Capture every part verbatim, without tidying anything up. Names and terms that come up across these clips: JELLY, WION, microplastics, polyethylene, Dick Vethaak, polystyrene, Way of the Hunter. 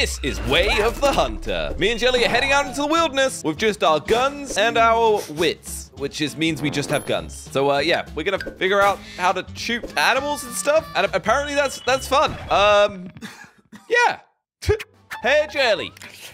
This is Way of the Hunter. Me and Jelly are heading out into the wilderness with just our guns and our wits, which is, means we just have guns. So, uh, yeah, we're going to figure out how to shoot animals and stuff. And apparently that's that's fun. Um, yeah. Hey, Jelly.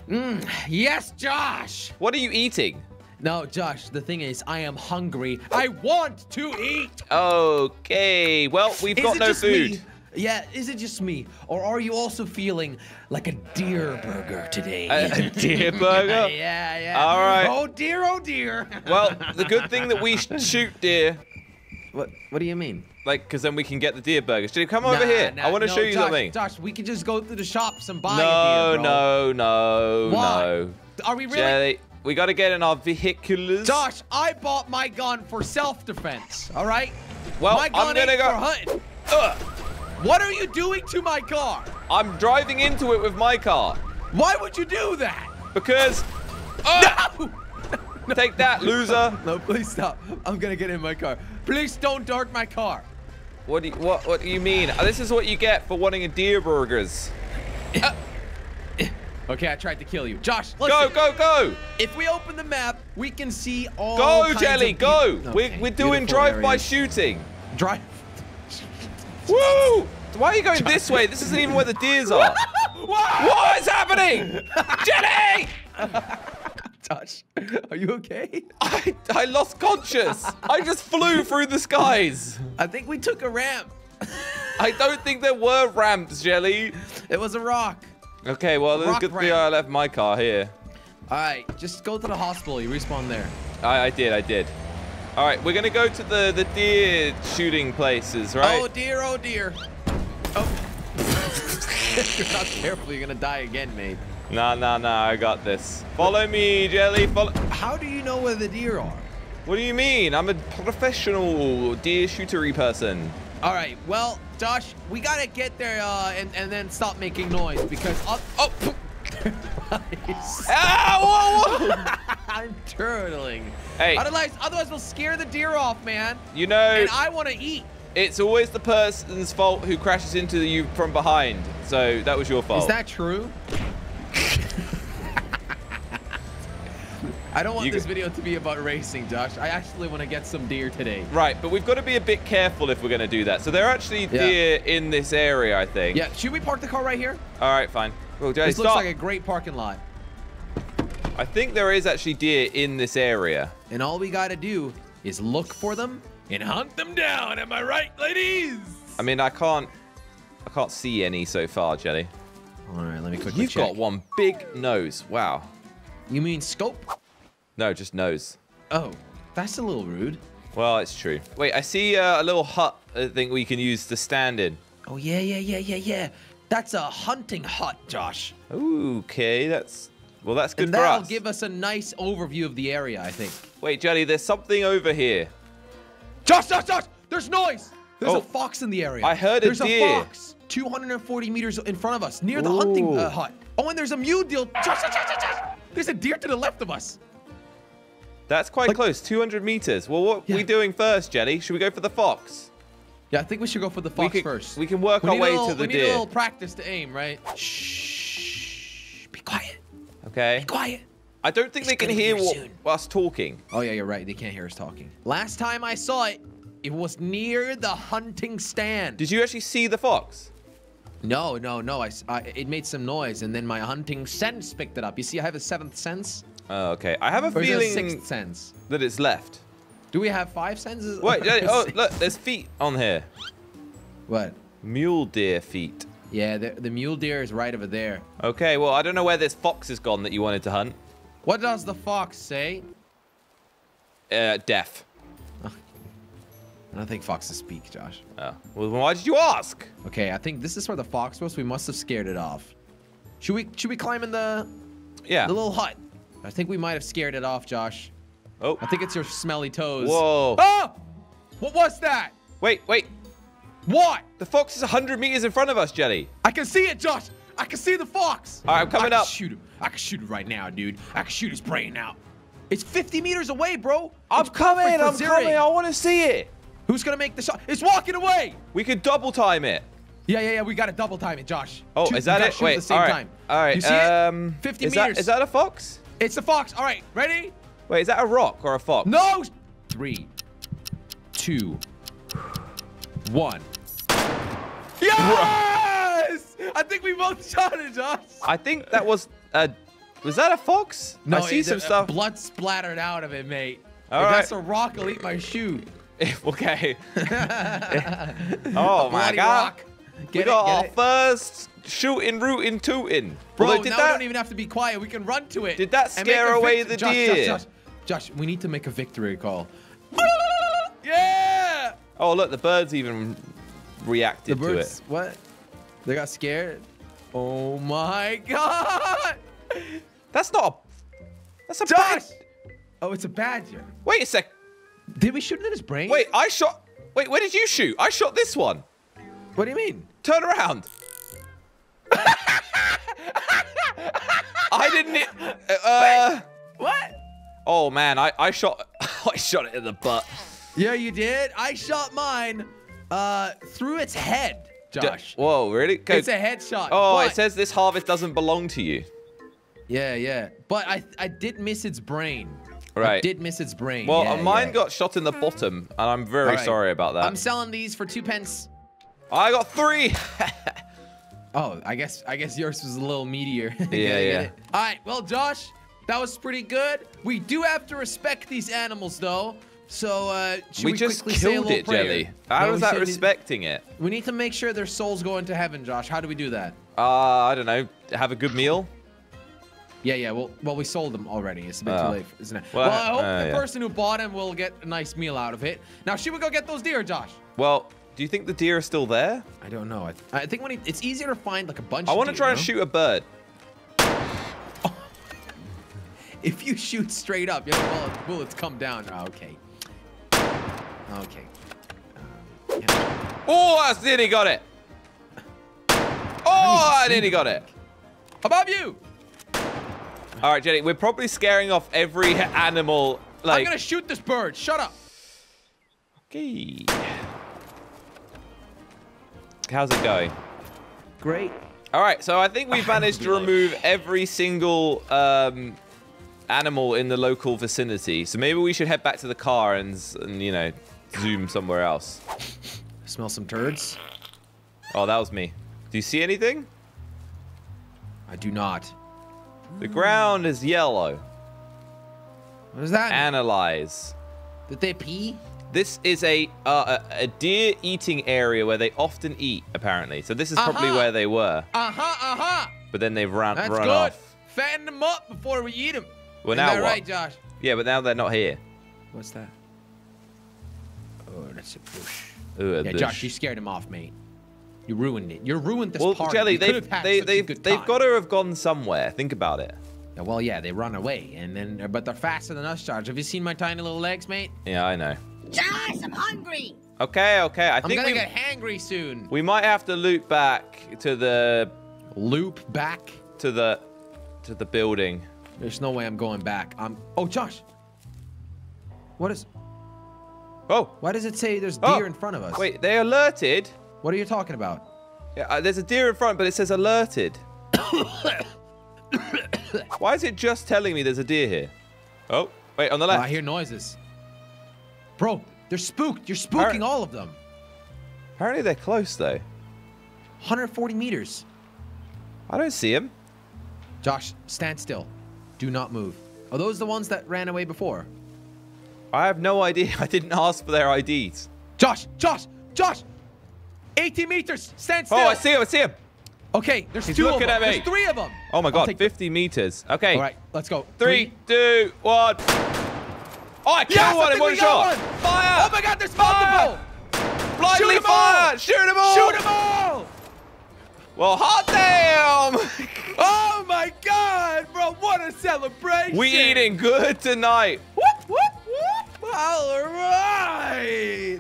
Mm, yes, Josh. What are you eating? No, Josh, the thing is, I am hungry. I want to eat. Okay. Well, we've got no food. Me? Yeah, is it just me? Or are you also feeling like a deer burger today? A, a deer burger? Yeah, yeah. All right. Oh, dear, oh, dear. Well, the good thing that we shoot deer. What What do you mean? Like, because then we can get the deer burgers. Dude, come nah, over here. Nah, I want to no, show you Josh, something. Josh, we can just go through the shops and buy no, a deer, bro. No, no, no, no. Are we really? Jelly, we got to get in our vehiculars. Josh, I bought my gun for self-defense, all right? Well, my gun I'm going to go. For hunting. Ugh. What are you doing to my car? I'm driving into it with my car. Why would you do that? Because... Oh! No! Take that, loser. No, please stop. I'm going to get in my car. Please don't dart my car. What do you, what, what do you mean? This is what you get for wanting a deer burgers. uh. Okay, I tried to kill you. Josh, listen. Go, go, go. If we open the map, we can see all Go, kinds Jelly, of go. Okay, we're, we're doing drive-by shooting. Drive. Woo! Why are you going this way? This isn't even where the deers are. What? What is happening? Jelly! Josh, are you okay? I, I lost conscious. I just flew through the skies. I think we took a ramp. I don't think there were ramps, Jelly. It was a rock. Okay, well, it's good thing I left my car here. All right, just go to the hospital. You respawn there. I, I did, I did. All right, we're gonna go to the the deer shooting places, right? Oh dear, oh dear. Oh. If you're not careful, you're gonna die again, mate. Nah, nah, nah, I got this. Follow me, Jelly, follow. How do you know where the deer are? What do you mean? I'm a professional deer shootery person. All right, well, Josh, we gotta get there uh, and, and then stop making noise because, I'll, oh, ah, whoa, whoa. I'm turtling. Hey. Otherwise, otherwise, we'll scare the deer off, man. You know. And I want to eat. It's always the person's fault who crashes into you from behind. So that was your fault. Is that true? I don't want you this video to be about racing, Josh. I actually want to get some deer today. Right, but we've got to be a bit careful if we're going to do that. So there are actually deer yeah. in this area, I think. Yeah, should we park the car right here? All right, fine. Well, Jay, this stop. looks like a great parking lot. I think there is actually deer in this area. And all we gotta do is look for them and hunt them down. Am I right, ladies? I mean, I can't, I can't see any so far, Jelly. All right, let me quickly You've check. You've got one big nose. Wow. You mean scope? No, just nose. Oh, that's a little rude. Well, it's true. Wait, I see uh, a little hut. I think we can use to stand in. Oh yeah, yeah, yeah, yeah, yeah. That's a hunting hut, Josh. Okay, that's. Well, that's good and for us. That'll give us a nice overview of the area, I think. Wait, Jelly, there's something over here. Josh, Josh, Josh! There's noise! There's oh. a fox in the area. I heard a there's deer. There's a fox two hundred forty meters in front of us, near the Ooh. hunting uh, hut. Oh, and there's a mule deer. Josh, Josh, Josh, Josh! There's a deer to the left of us. That's quite like, close, two hundred meters. Well, what yeah. are we doing first, Jelly? Should we go for the fox? Yeah, I think we should go for the fox we can, first. We can work we our way little, to the we deer. We need a little practice to aim, right? Shh, be quiet. Okay. Be quiet. I don't think it's they can hear us talking. Oh, yeah, you're right. They can't hear us talking. Last time I saw it, it was near the hunting stand. Did you actually see the fox? No, no, no. I, I, it made some noise, and then my hunting sense picked it up. You see, I have a seventh sense. Oh, okay. I have a or feeling sixth sense. that it's left. Do we have five senses? Wait, oh, look, there's feet on here. What? Mule deer feet. Yeah, the, the mule deer is right over there. Okay, well, I don't know where this fox has gone that you wanted to hunt. What does the fox say? Uh, deaf. Oh. I don't think foxes speak, Josh. Oh. Well, why did you ask? Okay, I think this is where the fox was. We must have scared it off. Should we Should we climb in the, yeah. the little hut? I think we might have scared it off, Josh. Oh. I think it's your smelly toes. Whoa. Oh! What was that? Wait, wait. What? The fox is one hundred meters in front of us, Jelly. I can see it, Josh. I can see the fox. All right, I'm coming I can up. Shoot him. I can shoot him right now, dude. I can shoot his brain out. It's fifty meters away, bro. I'm it's coming. I'm zero. coming. I want to see it. Who's going to make the shot? It's walking away. We could double time it. Yeah, yeah, yeah. We got to double time it, Josh. Oh, two, is that it? Wait, all right. Time. All right. You see um, it? fifty is meters. That, is that a fox? It's the fox. All right, ready? Wait, is that a rock or a fox? No. Three, two, one. Yes! I think we both shot it, Josh. I think that was a... Was that a fox? No, I see some stuff. Blood splattered out of it, mate. All right. If that's a rock, I'll eat my shoe. Okay. Oh, my God. We got our first shooting, rooting, tooting. Bro, now we don't even have to be quiet. We can run to it. Did that scare away the deer? Josh, Josh, Josh, we need to make a victory call. Yeah! Oh, look, the birds even reacted to it. What? They got scared? Oh, my God. That's not a... That's a badger. Oh, it's a badger. Wait a sec. Did we shoot it in his brain? Wait, I shot... Wait, where did you shoot? I shot this one. What do you mean? Turn around. I didn't... Uh, Wait, what? Oh, man. I, I shot... I shot it in the butt. Yeah, you did. I shot mine uh, through its head, Josh. D Whoa, really? Okay. It's a headshot. Oh, but... it says this harvest doesn't belong to you. Yeah, yeah. But I, I did miss its brain. Right. I did miss its brain. Well, yeah, mine yeah. got shot in the bottom, and I'm very right. sorry about that. I'm selling these for two pence. I got three. Oh, I guess I guess yours was a little meatier. Yeah, yeah. All right. Well, Josh, that was pretty good. We do have to respect these animals, though. So uh, we, we just killed it, prayer? Jelly. How no, was that respecting it? We need to make sure their souls go into heaven, Josh. How do we do that? Uh, I don't know. Have a good meal. Yeah, yeah. Well, well, we sold them already. It's a bit oh. too late, isn't it? Well, well I hope uh, the yeah. person who bought them will get a nice meal out of it. Now, should we go get those deer, Josh? Well, do you think the deer are still there? I don't know. I, th I think when he, it's easier to find like a bunch. I want to try and know? shoot a bird. Oh. If you shoot straight up, your bullets, bullets come down. Oh, okay. Okay. Um, yeah. Oh, I nearly got it. Oh, I nearly got it. Above you. All right, Jelly, we're probably scaring off every animal. Like... I'm going to shoot this bird. Shut up. Okay. How's it going? Great. All right, so I think we've managed to remove every single um, animal in the local vicinity. So maybe we should head back to the car and, and you know, zoom somewhere else. Smell some turds. Oh, that was me. Do you see anything? I do not. The ground is yellow. What does that mean? Analyze. Did they pee? This is a, uh, a a deer eating area where they often eat, apparently. So this is uh-huh. probably where they were. Uh-huh, uh-huh. But then they've run, That's run good. off. Fatten them up before we eat them. Well, Isn't now that what? right, Josh? Yeah, but now they're not here. What's that? Oh, that's a bush. Ooh, a yeah, bush. Josh, you scared him off, mate. You ruined it. You ruined this well, party. Jelly, they, they, they've, they've got to have gone somewhere. Think about it. Well, yeah, they run away, and then but they're faster than us, Josh. Have you seen my tiny little legs, mate? Yeah, I know. Josh, I'm hungry. Okay, okay. I I'm think I'm gonna we, get hangry soon. We might have to loop back to the loop back to the to the building. There's no way I'm going back. I'm. Oh, Josh. What is? Oh. Why does it say there's deer oh. in front of us? Wait, they alerted. What are you talking about? Yeah, uh, there's a deer in front, but it says alerted. Why is it just telling me there's a deer here? Oh, wait, on the left. Oh, I hear noises. Bro, they're spooked. You're spooking Apparently, all of them. Apparently they're close, though. one hundred forty meters. I don't see him. Josh, stand still. Do not move. Are those the ones that ran away before? I have no idea. I didn't ask for their I Ds. Josh, Josh, Josh. eighty meters. Stand still. Oh, I see him. I see him. Okay, there's He's two of them. At me. There's three of them. Oh, my God. fifty meters. Okay. All right, let's go. Three, Three. two, one. Oh, I killed yes, one in one shot. One. Fire. Oh, my God. There's multiple. Fire. Blindly Shoot fire. All. Shoot them all. Shoot them all. Well, hot damn. Oh, my God, bro. What a celebration. We eating good tonight. Whoop, whoop, whoop. All right.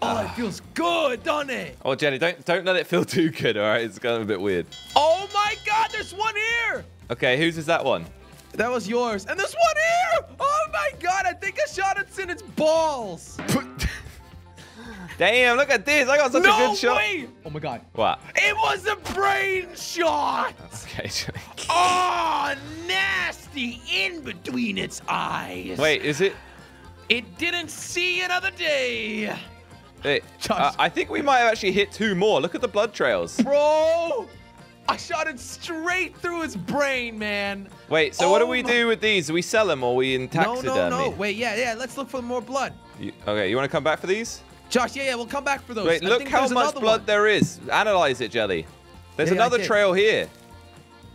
Oh, it feels good, doesn't it? Oh, Jelly, don't don't let it feel too good, all right? It's going a bit weird. Oh, my God, there's one here. Okay, whose is that one? That was yours. And there's one here. Oh, my God, I think I shot it in its balls. Damn, look at this. I got such no a good shot. Way. Oh, my God. What? It was a brain shot. Okay. Oh, nasty. In between its eyes. Wait, is it? It didn't see another day. It, uh, I think we might have actually hit two more. Look at the blood trails. Bro, I shot it straight through his brain, man. Wait, so oh what do we my... do with these? Do we sell them or we in taxidermy? No, no, no. Wait, yeah, yeah. Let's look for more blood. You, okay, you want to come back for these? Josh, yeah, yeah, we'll come back for those. Wait, I look how much blood one. there is. Analyze it, Jelly. There's yeah, another trail here.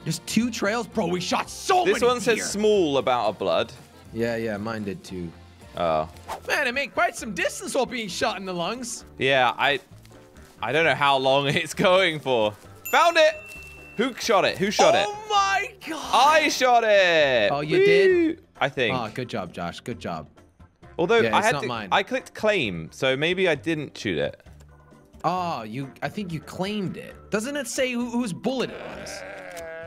There's two trails? Bro, we shot so this many This one says here. small about of blood. Yeah, yeah, mine did too. Oh. Man, it made quite some distance while being shot in the lungs. Yeah, I I don't know how long it's going for. Found it! Who shot it? Who shot oh it? Oh my God! I shot it! Oh, you Woo! did? I think. Oh, good job, Josh. Good job. Although, yeah, I had to, mine. I clicked claim, so maybe I didn't shoot it. Oh, you, I think you claimed it. Doesn't it say who, whose bullet it was?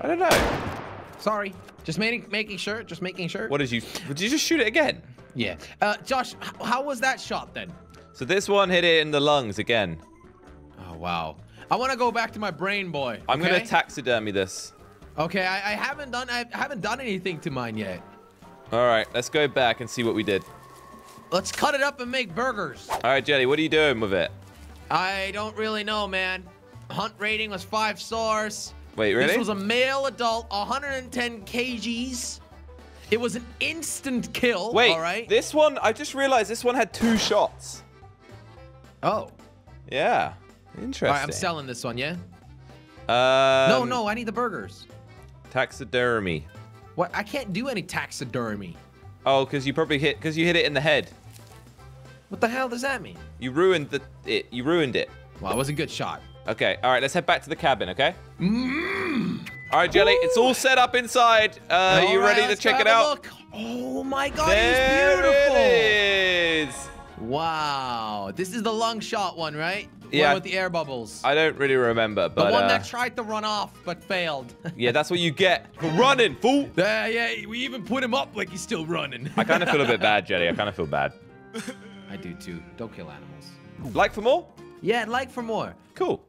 I don't know. Sorry. Just making, making sure. Just making sure. What did you, did you just shoot it again? Yeah. Uh, Josh, how was that shot then? So this one hit it in the lungs again. Oh, wow. I want to go back to my brain boy. I'm okay? going to taxidermy this. Okay, I, I haven't done I haven't done anything to mine yet. All right, let's go back and see what we did. Let's cut it up and make burgers. All right, Jelly, what are you doing with it? I don't really know, man. Hunt rating was five stars. Wait, really? This was a male adult, one hundred ten kilograms. It was an instant kill. Wait, all right? This one, I just realized this one had two shots. Oh. Yeah. Interesting. All right, I'm selling this one, yeah? Um, no, no, I need the burgers. Taxidermy. What? I can't do any taxidermy. Oh, because you probably hit, because you hit it in the head. What the hell does that mean? You ruined the, it. You ruined it. Well, it was a good shot. Okay. All right, let's head back to the cabin, okay? Mm. All right, Jelly, Ooh. it's all set up inside. Uh, you right, ready to check it out? Look. Oh my God, there it is beautiful. It is. Wow, this is the lung shot one, right? Yeah. One with the air bubbles. I don't really remember, but the one uh, that tried to run off but failed. Yeah, that's what you get for running, fool. Yeah, yeah. We even put him up like he's still running. I kind of feel a bit bad, Jelly. I kind of feel bad. I do too. Don't kill animals. Like for more? Yeah, like for more. Cool.